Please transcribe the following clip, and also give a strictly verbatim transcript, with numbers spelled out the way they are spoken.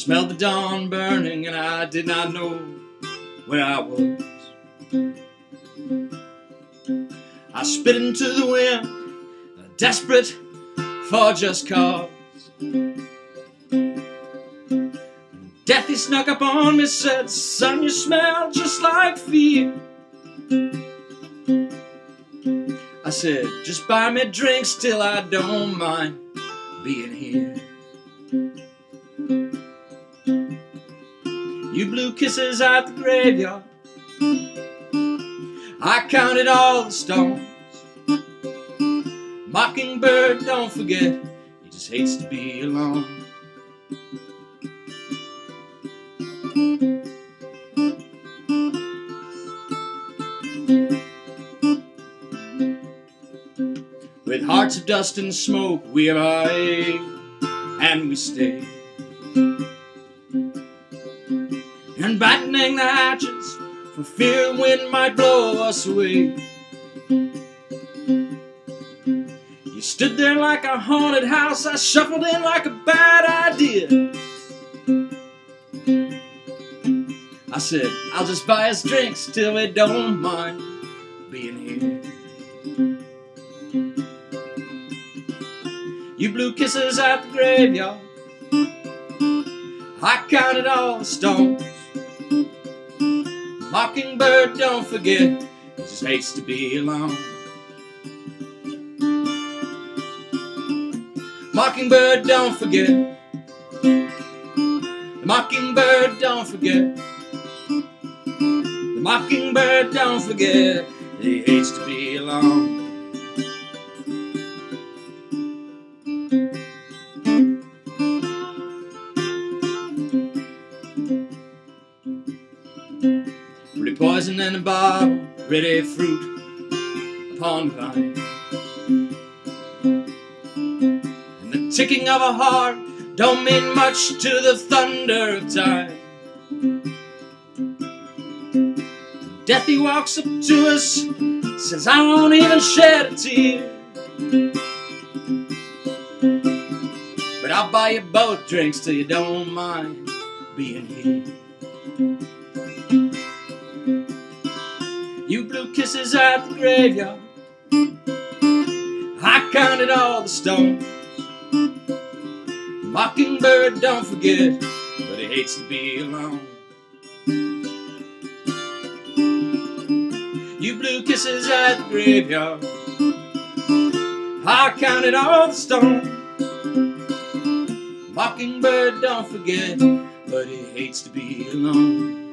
smelled the dawn burning, and I did not know where I was. I spit into the wind, desperate for just cause. Death, he snuck up on me, said, "Son, you smell just like fear." I said, "Just buy me drinks till I don't mind being here." You blew kisses at the graveyard, I counted all the stones. Mockingbird, don't forget, he just hates to be alone. With hearts of dust and smoke, we arrive and we stay. And battening the hatches, for fear the wind might blow us away. You stood there like a haunted house, I shuffled in like a bad idea. I said, "I'll just buy us drinks till we don't mind being here." You blew kisses at the graveyard, I counted all the stones. Mockingbird, don't forget, he just hates to be alone. Mockingbird, don't forget. The mockingbird, don't forget. The mockingbird, don't forget, he hates to be alone. Pretty poison in a bottle, pretty fruit upon the vine. And the ticking of a heart don't mean much to the thunder of time. Death, he walks up to us, says, "I won't even shed a tear, but I'll buy you both drinks till you don't mind being here." You blew kisses at the graveyard, I counted all the stones. Mockingbird, don't forget, but he hates to be alone. You blew kisses at the graveyard, I counted all the stones. Mockingbird, don't forget, but he hates to be alone.